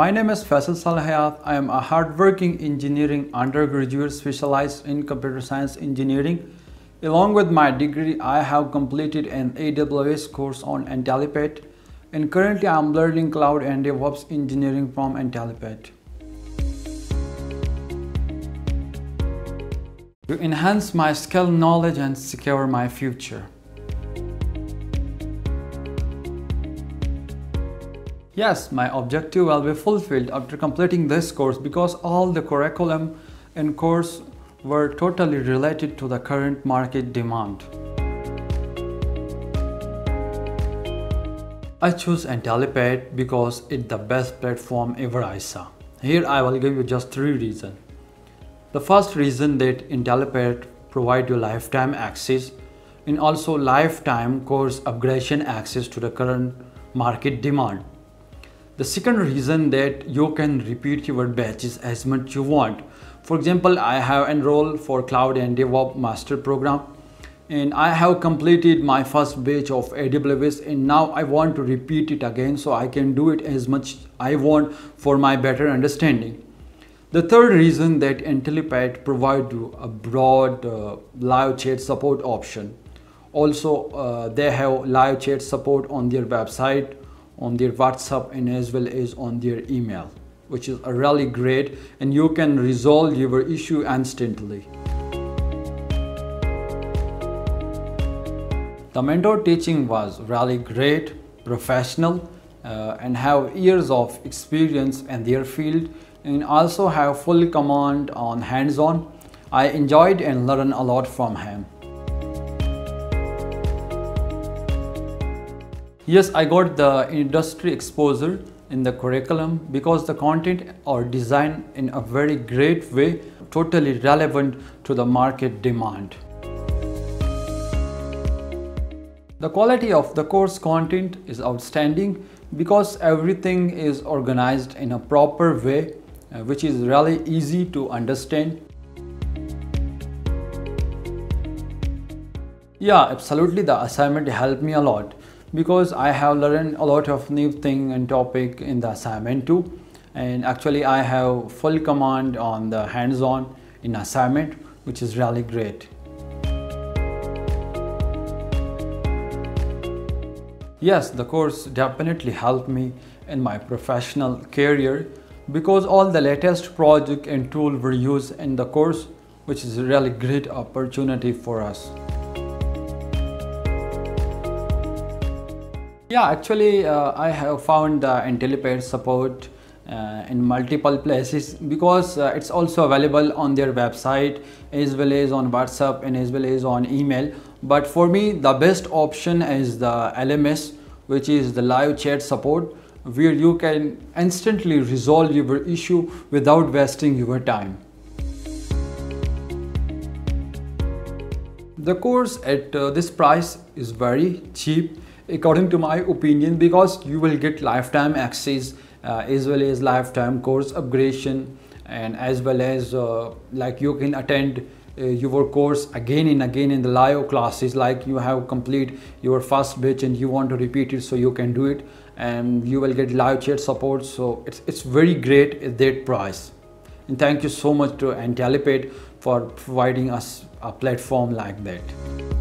My name is Faisal Salahayat. I am a hardworking engineering undergraduate specialized in computer science engineering. Along with my degree, I have completed an AWS course on Intellipaat, and currently I am learning Cloud and DevOps engineering from Intellipaat. To enhance my skill, knowledge, and secure my future. Yes, my objective will be fulfilled after completing this course because all the curriculum and course were totally related to the current market demand. I choose Intellipaat because it's the best platform ever I saw. Here I will give you just 3 reasons. The first reason that Intellipaat provides you lifetime access and also lifetime course upgradation access to the current market demand. The second reason that you can repeat your batches as much you want. For example, I have enrolled for Cloud and DevOps Master Program and I have completed my first batch of AWS and now I want to repeat it again so I can do it as much I want for my better understanding. The third reason that Intellipaat provides you a broad live chat support option. Also, they have live chat support on their website, on their WhatsApp and as well as on their email, which is really great and you can resolve your issue instantly. The mentor teaching was really great, professional and have years of experience in their field and also have full command on hands-on. I enjoyed and learned a lot from him. Yes, I got the industry exposure in the curriculum because the content are designed in a very great way, totally relevant to the market demand. The quality of the course content is outstanding because everything is organized in a proper way, which is really easy to understand. Yeah, absolutely, the assignment helped me a lot, because I have learned a lot of new thing and topic in the assignment too, and actually I have full command on the hands-on in assignment, which is really great. Yes, the course definitely helped me in my professional career because all the latest project and tool were used in the course, which is a really great opportunity for us. Yeah, actually I have found Intellipaat support in multiple places because it's also available on their website as well as on WhatsApp and as well as on email. But for me, the best option is the LMS, which is the live chat support, where you can instantly resolve your issue without wasting your time. The course at this price is very cheap, according to my opinion, because you will get lifetime access as well as lifetime course upgradation, and as well as like you can attend your course again and again in the live classes. Like you have complete your first batch and you want to repeat it, so you can do it, and you will get live chat support. So it's very great at that price. And thank you so much to Intellipaat for providing us a platform like that.